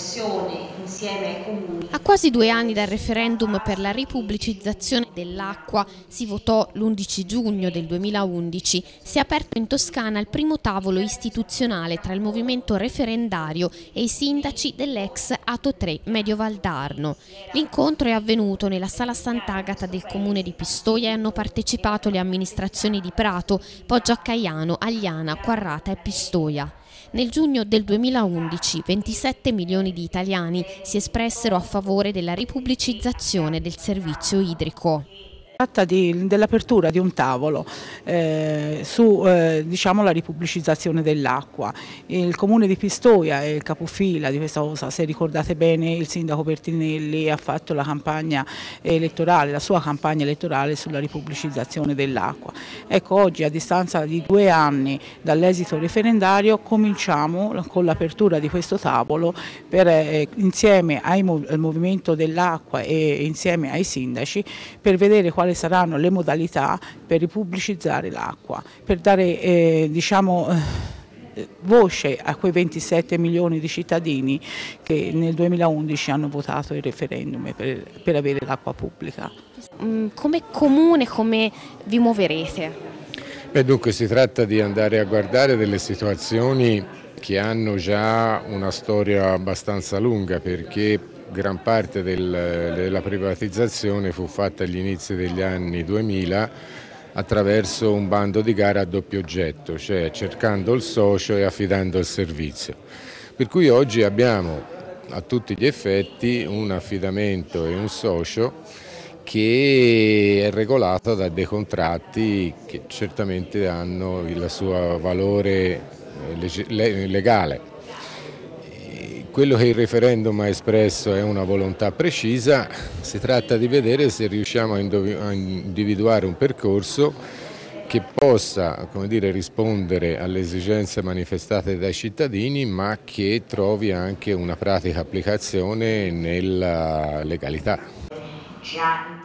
commissione insieme ai comuni. A quasi 2 anni dal referendum per la ripubblicizzazione dell'acqua, si votò l'11 giugno del 2011, si è aperto in Toscana il primo tavolo istituzionale tra il movimento referendario e i sindaci dell'ex Ato 3 Medio Valdarno. L'incontro è avvenuto nella sala Sant'Agata del comune di Pistoia e hanno partecipato le amministrazioni di Prato, Poggio a Caiano, Agliana, Quarrata e Pistoia. Nel giugno del 2011 27 milioni di italiani si espressero a favore della ripubblicizzazione del servizio idrico. Si tratta dell'apertura di un tavolo su la ripubblicizzazione dell'acqua. Il comune di Pistoia è il capofila di questa cosa. Se ricordate bene, il sindaco Bertinelli ha fatto la campagna elettorale, la sua campagna elettorale sulla ripubblicizzazione dell'acqua. Ecco, oggi a distanza di 2 anni dall'esito referendario cominciamo con l'apertura di questo tavolo per, insieme al movimento dell'acqua e insieme ai sindaci, per vedere quali saranno le modalità per ripubblicizzare l'acqua, per dare voce a quei 27 milioni di cittadini che nel 2011 hanno votato il referendum per avere l'acqua pubblica. Come comune, come vi muoverete? Beh, dunque si tratta di andare a guardare delle situazioni che hanno già una storia abbastanza lunga, perché gran parte della privatizzazione fu fatta agli inizi degli anni 2000 attraverso un bando di gara a doppio oggetto, cioè cercando il socio e affidando il servizio. Per cui oggi abbiamo a tutti gli effetti un affidamento e un socio che è regolato da dei contratti che certamente hanno il suo valore legale. Quello che il referendum ha espresso è una volontà precisa, si tratta di vedere se riusciamo a individuare un percorso che possa, come dire, rispondere alle esigenze manifestate dai cittadini, ma che trovi anche una pratica applicazione nella legalità.